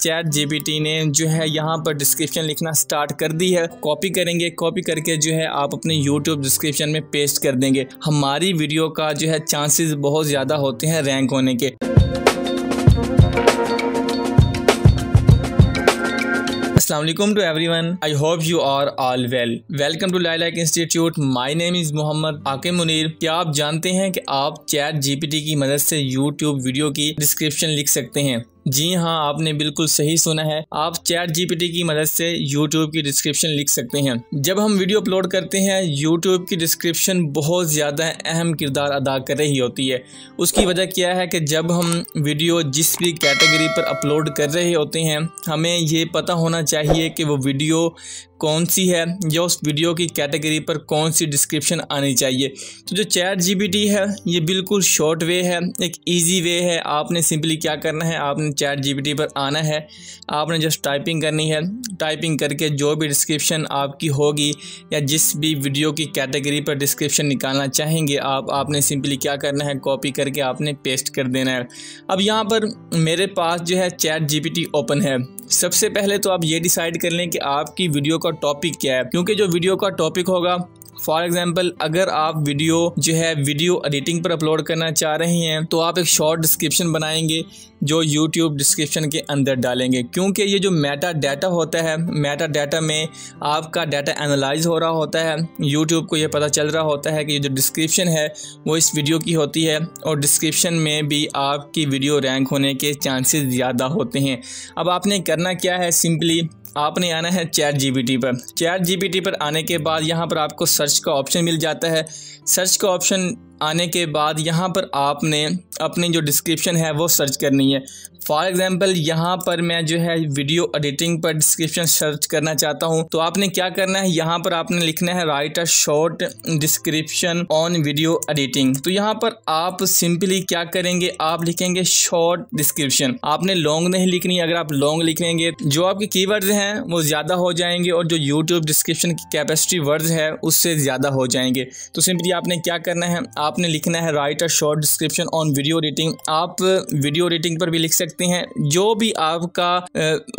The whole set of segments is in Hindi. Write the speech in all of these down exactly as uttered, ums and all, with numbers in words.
चैट जीपीटी ने जो है यहाँ पर डिस्क्रिप्शन लिखना स्टार्ट कर दी है। कॉपी करेंगे, कॉपी करके जो है आप अपने यूट्यूब डिस्क्रिप्शन में पेस्ट कर देंगे। हमारी वीडियो का जो है चांसेस बहुत ज़्यादा होते हैं रैंक होने के। Assalamualaikum to everyone. I hope you are all well. Welcome to Laylac Institute. My name is Mohammad Akib Muneer. क्या आप जानते हैं कि आप चैट जीपीटी की मदद से YouTube वीडियो की डिस्क्रिप्शन लिख सकते हैं? जी हाँ, आपने बिल्कुल सही सुना है। आप चैट जीपीटी की मदद से यूट्यूब की डिस्क्रिप्शन लिख सकते हैं। जब हम वीडियो अपलोड करते हैं, यूट्यूब की डिस्क्रिप्शन बहुत ज़्यादा अहम किरदार अदा कर रही होती है। उसकी वजह क्या है कि जब हम वीडियो जिस भी कैटेगरी पर अपलोड कर रहे होते हैं, हमें ये पता होना चाहिए कि वो वीडियो कौन सी है या उस वीडियो की कैटेगरी पर कौन सी डिस्क्रिप्शन आनी चाहिए। तो जो चैट जीपीटी है, ये बिल्कुल शॉर्ट वे है, एक ईजी वे है। आपने सिंपली क्या करना है, आपने चैट जीपीटी पर आना है, आपने जस्ट टाइपिंग करनी है। टाइपिंग करके जो भी डिस्क्रिप्शन आपकी होगी या जिस भी वीडियो की कैटेगरी पर डिस्क्रिप्शन निकालना चाहेंगे आप, आपने सिंपली क्या करना है, कॉपी करके आपने पेस्ट कर देना है। अब यहाँ पर मेरे पास जो है चैट जीपीटी ओपन है। सबसे पहले तो आप ये डिसाइड कर लें कि आपकी वीडियो का टॉपिक क्या है, क्योंकि जो वीडियो का टॉपिक होगा, फॉर एग्जाम्पल अगर आप वीडियो जो है वीडियो एडिटिंग पर अपलोड करना चाह रहे हैं, तो आप एक शॉर्ट डिस्क्रिप्शन बनाएंगे जो यूट्यूब डिस्क्रिप्शन के अंदर डालेंगे। क्योंकि ये जो मेटा डाटा होता है, मेटा डाटा में आपका डाटा एनालाइज हो रहा होता है। यूट्यूब को ये पता चल रहा होता है कि ये जो डिस्क्रिप्शन है वो इस वीडियो की होती है, और डिस्क्रिप्शन में भी आपकी वीडियो रैंक होने के चांसेस ज़्यादा होते हैं। अब आपने करना क्या है, सिंपली आपने आना है चैट जीपीटी पर। चैट जीपीटी पर आने के बाद यहाँ पर आपको सर्च का ऑप्शन मिल जाता है। सर्च का ऑप्शन आने के बाद यहाँ पर आपने अपनी जो डिस्क्रिप्शन है वो सर्च करनी है। फॉर एग्ज़ाम्पल यहाँ पर मैं जो है वीडियो एडिटिंग पर डिस्क्रिप्शन सर्च करना चाहता हूँ, तो आपने क्या करना है, यहाँ पर आपने लिखना है write a short description on video editing. तो यहाँ पर आप सिंपली क्या करेंगे, आप लिखेंगे शॉर्ट डिस्क्रिप्शन। आपने लॉन्ग नहीं लिखनी। अगर आप लॉन्ग लिखेंगे, जो आपके कीवर्ड्स हैं वो ज़्यादा हो जाएंगे और जो यूट्यूब डिस्क्रिप्शन की कैपेसिटी वर्ड्स है उससे ज़्यादा हो जाएंगे। तो सिंपली आपने क्या करना है, आपने लिखना है write a short description on video editing. आप वीडियो एडिटिंग पर भी लिख सकते हैं। जो भी आपका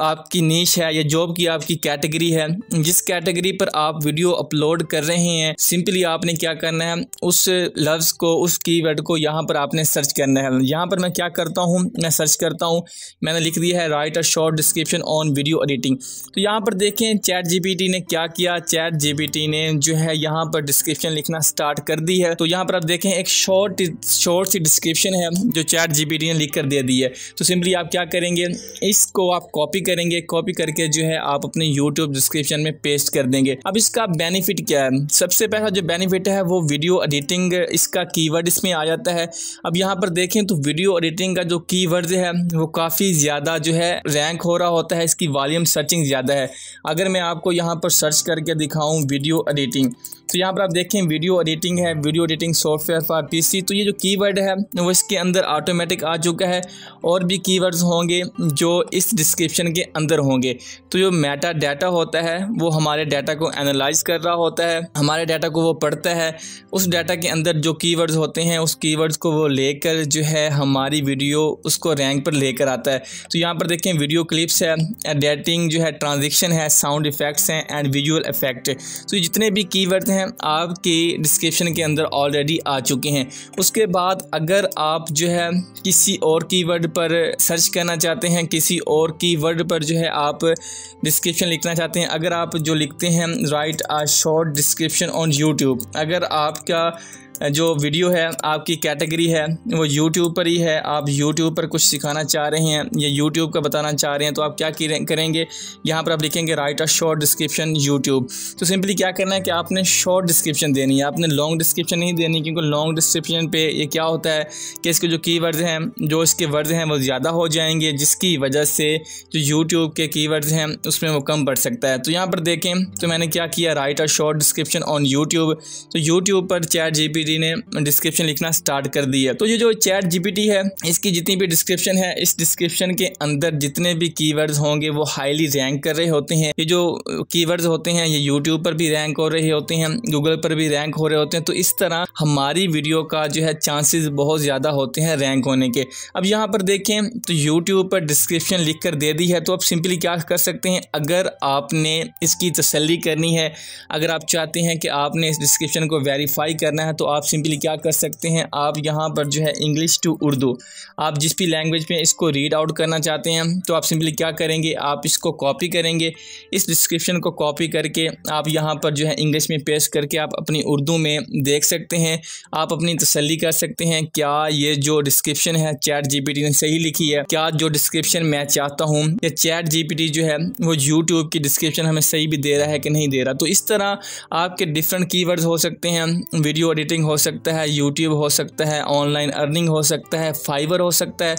आपकी नीश है या जॉब की आपकी कैटेगरी है, जिस कैटेगरी पर आप वीडियो अपलोड कर रहे हैं, सिंपली आपने क्या करना है, उस लफ्ज़ को, उस कीवर्ड को यहाँ पर आपने सर्च करना है। यहाँ पर मैं क्या करता हूँ, मैं सर्च करता हूँ, मैंने लिख दिया है write a short description on video editing. तो यहाँ पर देखें चैट जीपीटी ने क्या किया। चैट जीपीटी ने जो है यहाँ पर डिस्क्रिप्शन लिखना स्टार्ट कर दी है। तो यहाँ पर आप देखें एक शॉर्ट शॉर्ट सी डिस्क्रिप्शन है जो चैट जीपीटी ने लिख कर दे दी है। तो सिंपली आप क्या करेंगे, इसको आप कॉपी करेंगे, कॉपी करके जो है आप अपने यूट्यूब डिस्क्रिप्शन में पेस्ट कर देंगे। अब इसका बेनिफिट क्या है, सबसे पहला जो बेनिफिट है वो वीडियो एडिटिंग, इसका कीवर्ड इसमें आ जाता है। अब यहाँ पर देखें तो वीडियो एडिटिंग का जो कीवर्ड है वो काफ़ी ज़्यादा जो है रैंक हो रहा होता है, इसकी वॉल्यूम सर्चिंग ज़्यादा है। अगर मैं आपको यहाँ पर सर्च करके दिखाऊँ वीडियो एडिटिंग, तो यहाँ पर आप देखें वीडियो एडिटिंग है, video editing software for PC. तो ये जो कीवर्ड है वो इसके अंदर ऑटोमेटिक आ चुका है, और भी कीवर्ड्स होंगे जो इस डिस्क्रिप्शन के अंदर होंगे। तो जो मेटा डाटा होता है वो हमारे डाटा को एनालाइज कर रहा होता है, हमारे डाटा को वो पढ़ता है। उस डाटा के अंदर जो कीवर्ड्स होते हैं, उस कीवर्ड्स को वो लेकर जो है हमारी वीडियो उसको रैंक पर लेकर आता है। तो यहाँ पर देखें वीडियो क्लिप्स है, एडिटिंग जो है, ट्रांजेक्शन है, साउंड इफेक्ट्स हैं एंड विजुअल इफेक्ट। तो जितने भी कीवर्ड्स हैं आपके डिस्क्रिप्शन के अंदर ऑलरेडी आ चुके हैं। उसके बाद अगर आप जो है किसी और कीवर्ड पर सर्च करना चाहते हैं, किसी और कीवर्ड पर जो है आप डिस्क्रिप्शन लिखना चाहते हैं, अगर आप जो लिखते हैं write a short description on YouTube, अगर आपका जो वीडियो है, आपकी कैटेगरी है वो यूट्यूब पर ही है, आप यूट्यूब पर कुछ सिखाना चाह रहे हैं या यूट्यूब का बताना चाह रहे हैं, तो आप क्या करेंगे, यहाँ पर आप लिखेंगे write a short description YouTube. तो सिंपली क्या करना है कि आपने शॉर्ट डिस्क्रिप्शन देनी है, आपने लॉन्ग डिस्क्रिप्शन नहीं देनी, क्योंकि लॉन्ग डिस्क्रिप्शन पे ये क्या होता है कि इसके जो कीवर्ड्स हैं, जो इसके वर्ड्स हैं वो ज़्यादा हो जाएंगे, जिसकी वजह से जो यूट्यूब के कीवर्ड्स हैं उसमें वो कम पड़ सकता है। तो यहाँ पर देखें तो मैंने क्या किया, write a short description on YouTube. तो यूट्यूब पर चैट जीपीटी जी ने डिस्क्रिप्शन लिखना स्टार्ट कर दी है। तो ये जो चैट जीपीटी है, इसकी जितनी भी डिस्क्रिप्शन है, इस डिस्क्रिप्शन के अंदर जितने भी कीवर्ड्स होंगे वो हाईली रैंक कर रहे होते हैं। ये जो कीवर्ड्स होते हैं ये यूट्यूब पर भी रैंक हो रहे होते हैं, गूगल पर भी रैंक हो रहे होते हैं। तो इस तरह हमारी वीडियो का जो है चांसेस बहुत ज़्यादा होते हैं रैंक होने के। अब यहाँ पर देखें तो यूट्यूब पर डिस्क्रिप्शन लिख कर दे दी है, तो आप सिंपली क्या कर सकते हैं, अगर आपने इसकी तसल्ली करनी है, अगर आप चाहते हैं कि आपने इस डिस्क्रिप्शन को वेरीफाई करना है, तो आप सिंपली क्या कर सकते हैं, आप यहाँ पर जो है इंग्लिश टू उर्दू, आप जिस भी लैंग्वेज में इसको रीड आउट करना चाहते हैं, तो आप सिंपली क्या करेंगे, आप इसको कॉपी करेंगे, इस डिस्क्रिप्शन को कॉपी करके आप यहाँ पर जो है इंग्लिश में पेस्ट करके आप अपनी उर्दू में देख सकते हैं। आप अपनी तसल्ली कर सकते हैं क्या ये जो डिस्क्रिप्शन है चैट जीपीटी ने सही लिखी है, क्या जो डिस्क्रिप्शन मैं चाहता हूँ या चैट जीपीटी जो है वो यूट्यूब की डिस्क्रिप्शन हमें सही भी दे रहा है कि नहीं दे रहा। तो इस तरह आपके डिफरेंट कीवर्ड्स हो सकते हैं, वीडियो एडिटिंग हो सकता है, यूट्यूब हो सकता है, ऑनलाइन अर्निंग हो सकता है, फाइवर हो सकता है,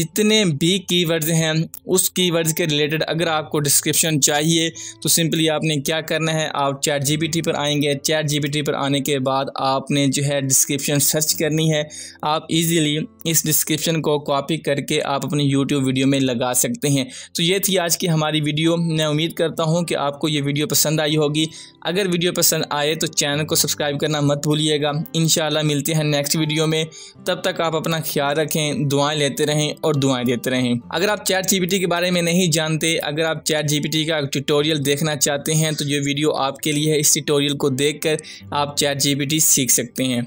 जितने भी कीवर्ड्स हैं उस कीवर्ड्स के रिलेटेड अगर आपको डिस्क्रिप्शन चाहिए तो सिंपली आपने क्या करना है, आप चैट जीपीटी पर आएंगे। चैट जीपीटी पर आने के बाद आपने जो है डिस्क्रिप्शन सर्च करनी है, आप इजीली इस डिस्क्रिप्शन को कॉपी करके आप अपनी यूट्यूब वीडियो में लगा सकते हैं। तो ये थी आज की हमारी वीडियो, मैं उम्मीद करता हूँ कि आपको ये वीडियो पसंद आई होगी। अगर वीडियो पसंद आए तो चैनल को सब्सक्राइब करना मत भूलिएगा। इंशाल्लाह मिलते हैं नेक्स्ट वीडियो में, तब तक आप अपना ख्याल रखें, दुआएं लेते रहें और दुआएं देते रहें। अगर आप चैट जीपीटी के बारे में नहीं जानते, अगर आप चैट जीपीटी का ट्यूटोरियल देखना चाहते हैं तो ये वीडियो आपके लिए है, इस ट्यूटोरियल को देखकर आप चैट जीपीटी सीख सकते हैं।